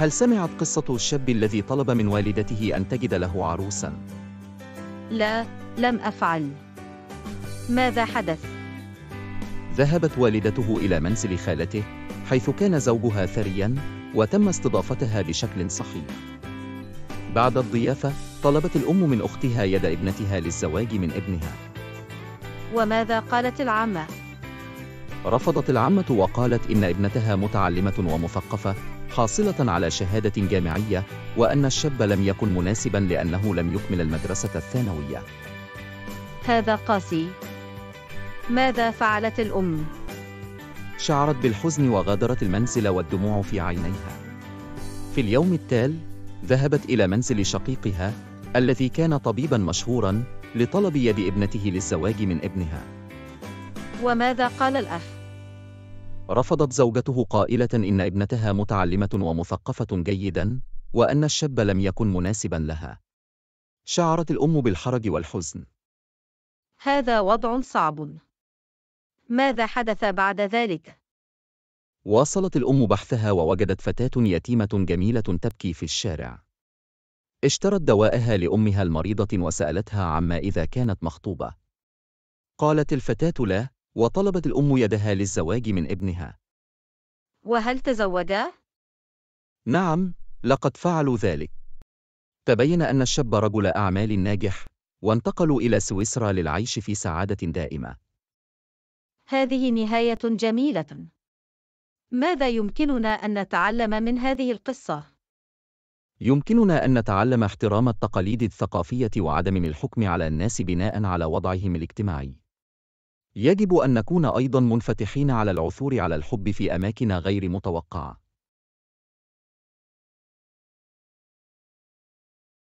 هل سمعت قصة الشاب الذي طلب من والدته أن تجد له عروساً؟ لا، لم أفعل. ماذا حدث؟ ذهبت والدته إلى منزل خالته حيث كان زوجها ثرياً، وتم استضافتها بشكل صحيح. بعد الضيافة طلبت الأم من أختها يد ابنتها للزواج من ابنها. وماذا قالت العمة؟ رفضت العمة وقالت إن ابنتها متعلمة ومثقفة حاصلة على شهادة جامعية، وأن الشاب لم يكن مناسباً لأنه لم يكمل المدرسة الثانوية. هذا قاسي. ماذا فعلت الأم؟ شعرت بالحزن وغادرت المنزل والدموع في عينيها. في اليوم التالي ذهبت إلى منزل شقيقها الذي كان طبيباً مشهوراً لطلب يد ابنته للزواج من ابنها. وماذا قال الأخ؟ رفضت زوجته قائلة إن ابنتها متعلمة ومثقفة جيداً، وأن الشاب لم يكن مناسباً لها. شعرت الأم بالحرج والحزن. هذا وضع صعب. ماذا حدث بعد ذلك؟ واصلت الأم بحثها ووجدت فتاة يتيمة جميلة تبكي في الشارع. اشترت دواءها لأمها المريضة وسألتها عما إذا كانت مخطوبة. قالت الفتاة لا، وطلبت الأم يدها للزواج من ابنها. وهل تزوجا؟ نعم، لقد فعلوا ذلك. تبين أن الشاب رجل أعمال ناجح، وانتقلوا إلى سويسرا للعيش في سعادة دائمة. هذه نهاية جميلة. ماذا يمكننا أن نتعلم من هذه القصة؟ يمكننا أن نتعلم احترام التقاليد الثقافية وعدم الحكم على الناس بناء على وضعهم الاجتماعي. يجب أن نكون أيضاً منفتحين على العثور على الحب في أماكن غير متوقعة.